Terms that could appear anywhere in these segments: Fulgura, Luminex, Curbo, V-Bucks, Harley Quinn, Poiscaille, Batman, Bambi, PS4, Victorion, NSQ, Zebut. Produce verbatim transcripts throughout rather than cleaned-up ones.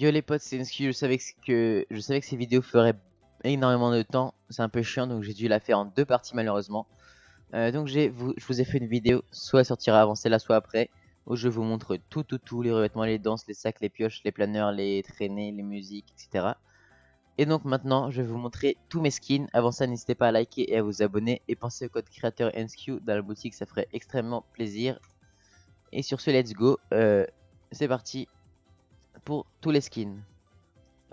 Yo les potes, c'est N S Q, je savais que je savais que ces vidéos feraient énormément de temps, c'est un peu chiant donc j'ai dû la faire en deux parties malheureusement. Euh, donc j'ai vous, je vous ai fait une vidéo, soit elle sortira avant celle-là, soit après, où je vous montre tout, tout, tout, les revêtements, les danses, les sacs, les pioches, les planeurs, les traînées, les musiques, et cetera. Et donc maintenant, je vais vous montrer tous mes skins. Avant ça, n'hésitez pas à liker et à vous abonner, et pensez au code créateur N S Q dans la boutique, ça ferait extrêmement plaisir. Et sur ce, let's go, euh, c'est parti pour tous les skins.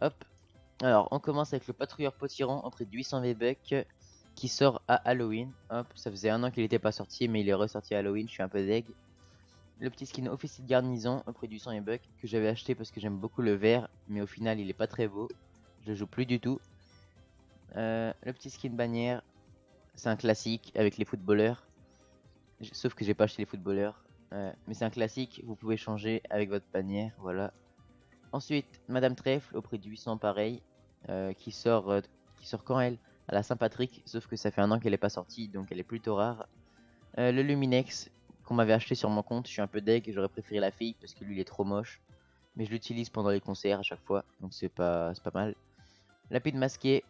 Hop, alors on commence avec le patrouilleur potiron en prix de huit cents V-Bucks qui sort à Halloween. Hop, ça faisait un an qu'il n'était pas sorti, mais il est ressorti à Halloween, je suis un peu deg. Le petit skin officier de garnison au prix de huit cents V-Bucks que j'avais acheté parce que j'aime beaucoup le vert, mais au final il est pas très beau, je le joue plus du tout. Euh, le petit skin bannière, c'est un classique avec les footballeurs, sauf que j'ai pas acheté les footballeurs. Euh, mais c'est un classique, vous pouvez changer avec votre bannière, voilà. Ensuite, Madame Trèfle au prix de huit cents pareil, euh, qui sort euh, qui sort quand elle à la Saint-Patrick, sauf que ça fait un an qu'elle n'est pas sortie, donc elle est plutôt rare. Euh, le Luminex, qu'on m'avait acheté sur mon compte, je suis un peu deg, j'aurais préféré la fille parce que lui il est trop moche. Mais je l'utilise pendant les concerts à chaque fois, donc c'est pas, pas mal. Lapide masqué,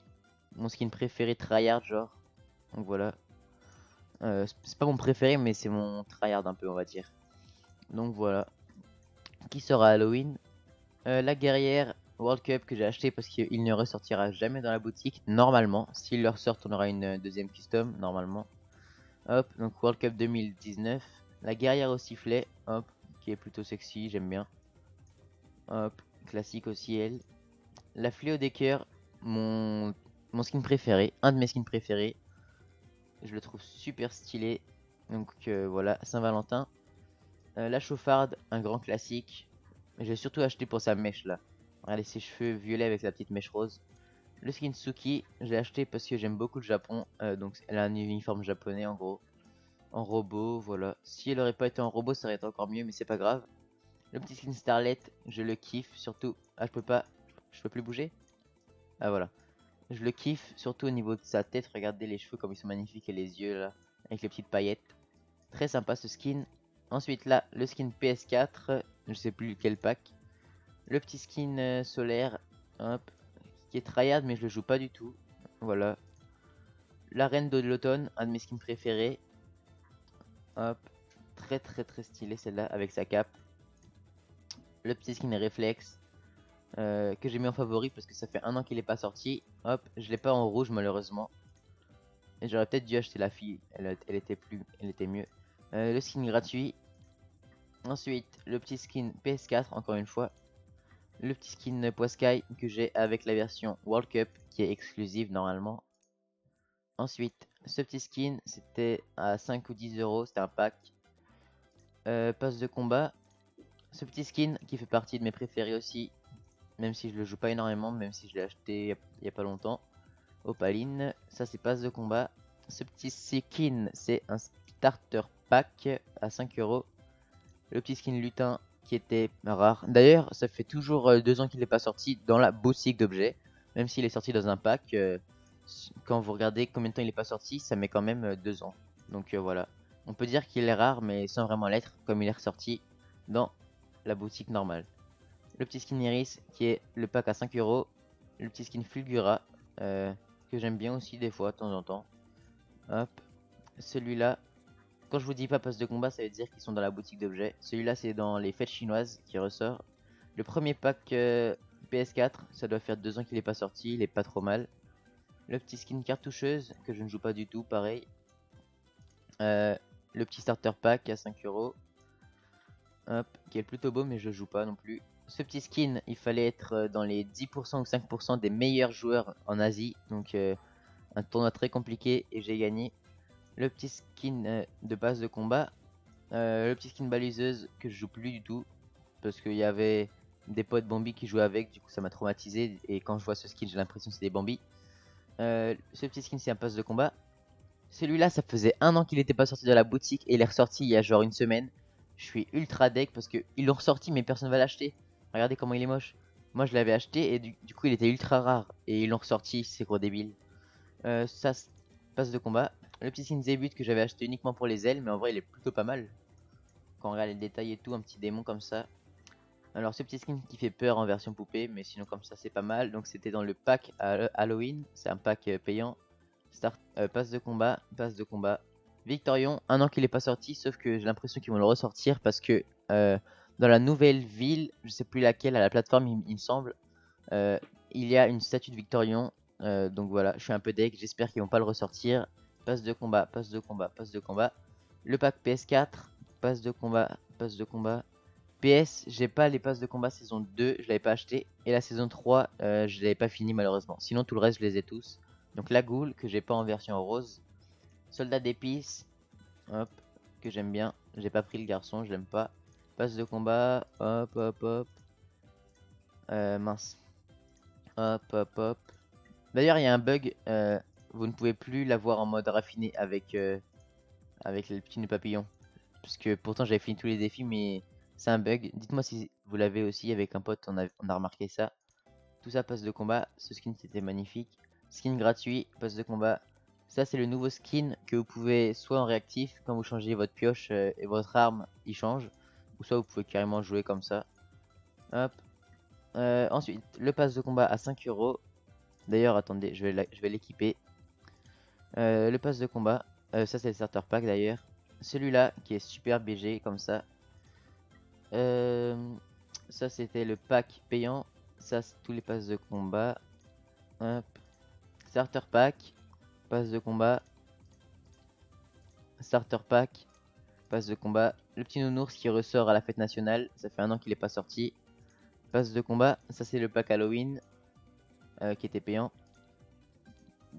mon skin préféré tryhard genre, donc voilà. Euh, c'est pas mon préféré mais c'est mon tryhard un peu on va dire. Donc voilà. Qui sera Halloween. euh, La guerrière World Cup que j'ai acheté parce qu'il ne ressortira jamais dans la boutique. Normalement, s'il le ressort on aura une deuxième custom normalement. Hop, donc World Cup deux mille dix-neuf. La guerrière au sifflet, hop, qui est plutôt sexy, j'aime bien. Hop, classique aussi elle. La fléau des cœurs, mon... mon skin préféré, un de mes skins préférés. Je le trouve super stylé. Donc euh, voilà, Saint-Valentin. Euh, la chauffarde, un grand classique. J'ai surtout acheté pour sa mèche là. Regardez ses cheveux violets avec la petite mèche rose. Le skin Suki, j'ai acheté parce que j'aime beaucoup le Japon. Euh, donc elle a un uniforme japonais en gros. En robot, voilà. Si elle aurait pas été en robot, ça aurait été encore mieux, mais c'est pas grave. Le petit skin Starlet, je le kiffe surtout. Ah, je peux pas. Je peux plus bouger. Ah, voilà. Je le kiffe, surtout au niveau de sa tête, regardez les cheveux comme ils sont magnifiques et les yeux là, avec les petites paillettes. Très sympa ce skin. Ensuite là, le skin P S quatre, je sais plus quel pack. Le petit skin euh, solaire, hop, qui est tryhard mais je le joue pas du tout. Voilà. La reine de l'automne, un de mes skins préférés. Hop, très très très stylé celle-là avec sa cape. Le petit skin réflexe. Euh, que j'ai mis en favori parce que ça fait un an qu'il est pas sorti. Hop, je l'ai pas en rouge malheureusement. Et j'aurais peut-être dû acheter la fille, elle, elle était plus, elle était mieux. Euh, le skin gratuit. Ensuite, le petit skin P S quatre encore une fois. Le petit skin Poiscaille que j'ai avec la version World Cup qui est exclusive normalement. Ensuite, ce petit skin c'était à cinq ou dix euros, c'était un pack. Euh, passe de combat. Ce petit skin qui fait partie de mes préférés aussi. Même si je le joue pas énormément, même si je l'ai acheté il n'y a pas longtemps. Opaline, ça c'est passe de combat. Ce petit skin, c'est un starter pack à cinq euros. Le petit skin lutin qui était rare. D'ailleurs, ça fait toujours deux ans qu'il n'est pas sorti dans la boutique d'objets. Même s'il est sorti dans un pack, euh, quand vous regardez combien de temps il n'est pas sorti, ça met quand même deux ans. Donc euh, voilà. On peut dire qu'il est rare, mais sans vraiment l'être, comme il est ressorti dans la boutique normale. Le petit skin Iris qui est le pack à cinq euros. Le petit skin Fulgura euh, que j'aime bien aussi des fois de temps en temps. Hop. Celui-là, quand je vous dis pas passe de combat, ça veut dire qu'ils sont dans la boutique d'objets. Celui-là c'est dans les fêtes chinoises qui ressort. Le premier pack euh, P S quatre, ça doit faire deux ans qu'il est pas sorti, il est pas trop mal. Le petit skin cartoucheuse que je ne joue pas du tout, pareil. Euh, le petit starter pack à cinq euros. Hop, qui est plutôt beau mais je joue pas non plus. Ce petit skin, il fallait être dans les dix pour cent ou cinq pour cent des meilleurs joueurs en Asie. Donc euh, un tournoi très compliqué et j'ai gagné. Le petit skin euh, de base de combat. Euh, le petit skin baliseuse que je joue plus du tout. Parce qu'il y avait des potes Bambi qui jouaient avec. Du coup ça m'a traumatisé. Et quand je vois ce skin j'ai l'impression que c'est des Bambi. Euh, ce petit skin c'est un passe de combat. Celui-là ça faisait un an qu'il n'était pas sorti de la boutique. Et il est ressorti il y a genre une semaine. Je suis ultra deck parce qu'ils l'ont ressorti mais personne va l'acheter. Regardez comment il est moche. Moi je l'avais acheté et du, du coup il était ultra rare. Et ils l'ont ressorti, c'est gros débile. Euh, ça passe de combat. Le petit skin Zebut que j'avais acheté uniquement pour les ailes. Mais en vrai il est plutôt pas mal. Quand on regarde les détails et tout, un petit démon comme ça. Alors ce petit skin qui fait peur en version poupée, mais sinon comme ça c'est pas mal. Donc c'était dans le pack Halloween, c'est un pack payant. Start, euh, passe de combat, passe de combat. Victorion, un an qu'il n'est pas sorti, sauf que j'ai l'impression qu'ils vont le ressortir parce que euh, dans la nouvelle ville, je sais plus laquelle, à la plateforme il, il me semble, euh, il y a une statue de Victorion. Euh, donc voilà, je suis un peu deg, j'espère qu'ils vont pas le ressortir. Passe de combat, passe de combat, passe de combat. Le pack P S quatre, passe de combat, passe de combat. P S, j'ai pas les passes de combat saison deux, je l'avais pas acheté. Et la saison trois, euh, je l'avais pas fini malheureusement. Sinon tout le reste, je les ai tous. Donc la Goule, que j'ai pas en version rose. Soldat d'épices, hop, que j'aime bien. J'ai pas pris le garçon, je l'aime pas. Passe de combat, hop, hop, hop. Euh, mince. Hop, hop, hop. D'ailleurs, il y a un bug, euh, vous ne pouvez plus l'avoir en mode raffiné avec, euh, avec les petits nœuds papillons. Parce que pourtant j'avais fini tous les défis, mais c'est un bug. Dites-moi si vous l'avez aussi, avec un pote, on a, on a remarqué ça. Tout ça, passe de combat. Ce skin, c'était magnifique. Skin gratuit, passe de combat. Ça, c'est le nouveau skin que vous pouvez soit en réactif, quand vous changez votre pioche euh, et votre arme, il change. Ou soit vous pouvez carrément jouer comme ça. Hop. Euh, ensuite, le passe de combat à cinq euros. D'ailleurs, attendez, je vais l'équiper. Euh, le pass de combat, euh, ça c'est le starter pack d'ailleurs. Celui-là qui est super B G comme ça. Euh, ça c'était le pack payant. Ça c'est tous les passes de combat. Hop. Starter pack, passe de combat. Starter pack, passe de combat. Le petit nounours qui ressort à la fête nationale. Ça fait un an qu'il n'est pas sorti. Passe de combat, ça c'est le pack Halloween euh, qui était payant.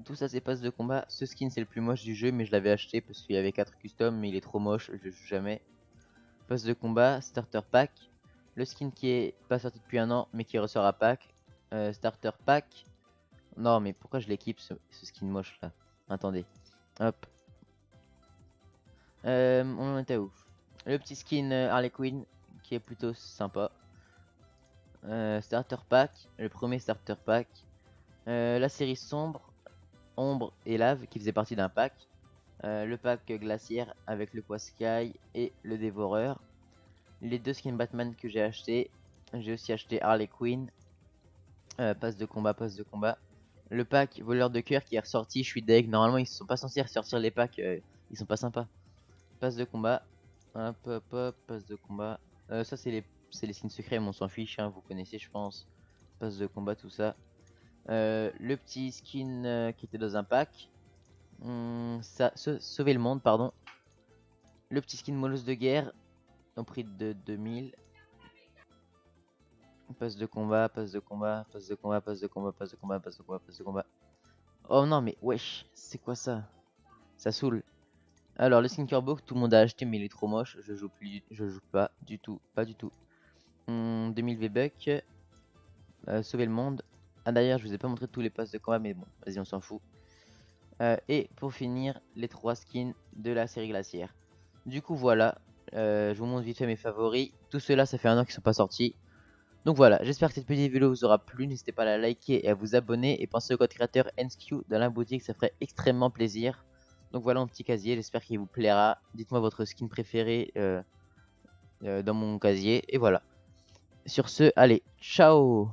Tout ça c'est passe de combat. Ce skin c'est le plus moche du jeu, mais je l'avais acheté parce qu'il y avait quatre custom, mais il est trop moche, je joue jamais. Passe de combat, starter pack. Le skin qui est pas sorti depuis un an mais qui ressort à pack. euh, Starter pack. Non mais pourquoi je l'équipe ce, ce skin moche là? Attendez. Hop. euh, On était où? Le petit skin euh, Harley Quinn qui est plutôt sympa. euh, Starter pack. Le premier starter pack. euh, La série sombre, ombre et lave qui faisait partie d'un pack. euh, Le pack glaciaire avec le poiscaille et le dévoreur. Les deux skins Batman que j'ai acheté. J'ai aussi acheté Harley Quinn. euh, Passe de combat, passe de combat. Le pack voleur de cœur qui est ressorti, je suis deg. Normalement ils sont pas censés ressortir les packs, euh, ils sont pas sympas. Passe de combat. Hop hop hop, passe de combat. euh, Ça c'est les, les skins secrets, mais on s'en fiche hein, vous connaissez je pense. Passe de combat, tout ça. Euh, le petit skin euh, qui était dans un pack, hum, ça, se, sauver le monde, pardon. Le petit skin molosse de guerre, au prix de deux mille. Passe de combat, passe de combat, passe de combat, passe de combat, passe de combat, passe de combat, passe de combat. Oh non mais wesh, c'est quoi ça? Ça saoule. Alors le skin Curbo que tout le monde a acheté, mais il est trop moche, je joue plus, je joue pas du tout, pas du tout. Hum, deux mille V-Bucks, euh, sauver le monde. Ah d'ailleurs je vous ai pas montré tous les passes de combat, mais bon vas-y on s'en fout. euh, Et pour finir les trois skins de la série glaciaire. Du coup voilà, euh, je vous montre vite fait mes favoris. Tout cela ça fait un an qu'ils sont pas sortis. Donc voilà, j'espère que cette petite vidéo vous aura plu. N'hésitez pas à la liker et à vous abonner. Et pensez au code créateur N S Q dans la boutique, ça ferait extrêmement plaisir. Donc voilà mon petit casier, j'espère qu'il vous plaira. Dites moi votre skin préféré euh, euh, dans mon casier. Et voilà. Sur ce, allez, ciao.